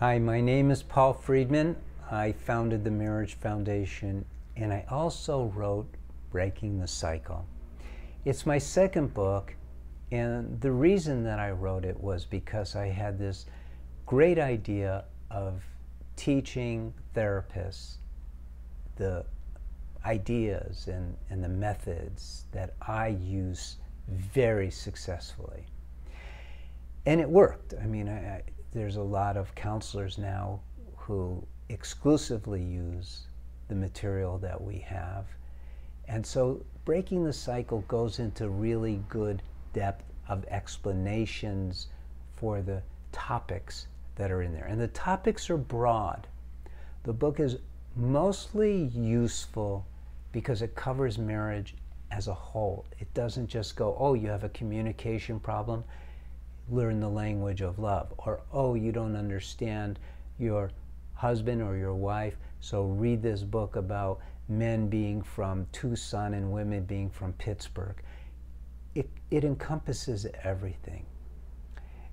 Hi, my name is Paul Friedman. I founded the Marriage Foundation, and I also wrote Breaking the Cycle. It's my second book, and the reason that I wrote it was because I had this great idea of teaching therapists the ideas and the methods that I use very successfully. And it worked. I mean, there's a lot of counselors now who exclusively use the material that we have. And so Breaking the Cycle goes into really good depth of explanations for the topics that are in there. And the topics are broad. The book is mostly useful because it covers marriage as a whole. It doesn't just go, oh, you have a communication problem, learn the language of love, or oh, you don't understand your husband or your wife, so read this book about men being from Tucson and women being from Pittsburgh. It encompasses everything.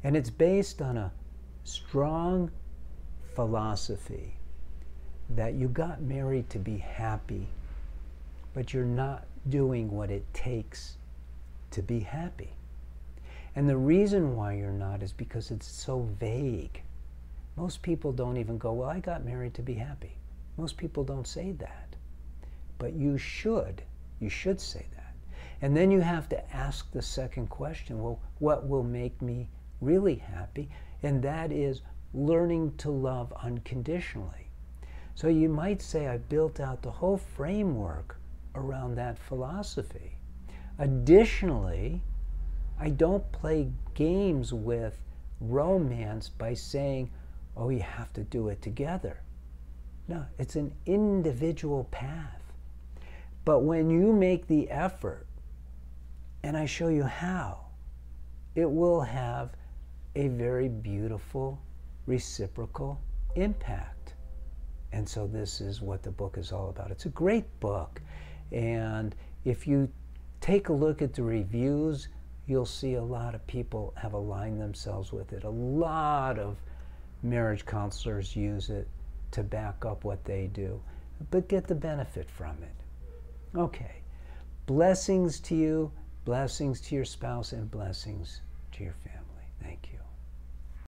And it's based on a strong philosophy that you got married to be happy, but you're not doing what it takes to be happy. And the reason why you're not is because it's so vague. Most people don't even go, well, I got married to be happy. Most people don't say that. But you should say that. And then you have to ask the second question, well, what will make me really happy? And that is learning to love unconditionally. So you might say I built out the whole framework around that philosophy. Additionally, I don't play games with romance by saying, oh, you have to do it together. No, it's an individual path. But when you make the effort, and I show you how, it will have a very beautiful reciprocal impact. And so this is what the book is all about. It's a great book. And if you take a look at the reviews, you'll see a lot of people have aligned themselves with it. A lot of marriage counselors use it to back up what they do, but get the benefit from it. Okay. Blessings to you, blessings to your spouse, and blessings to your family.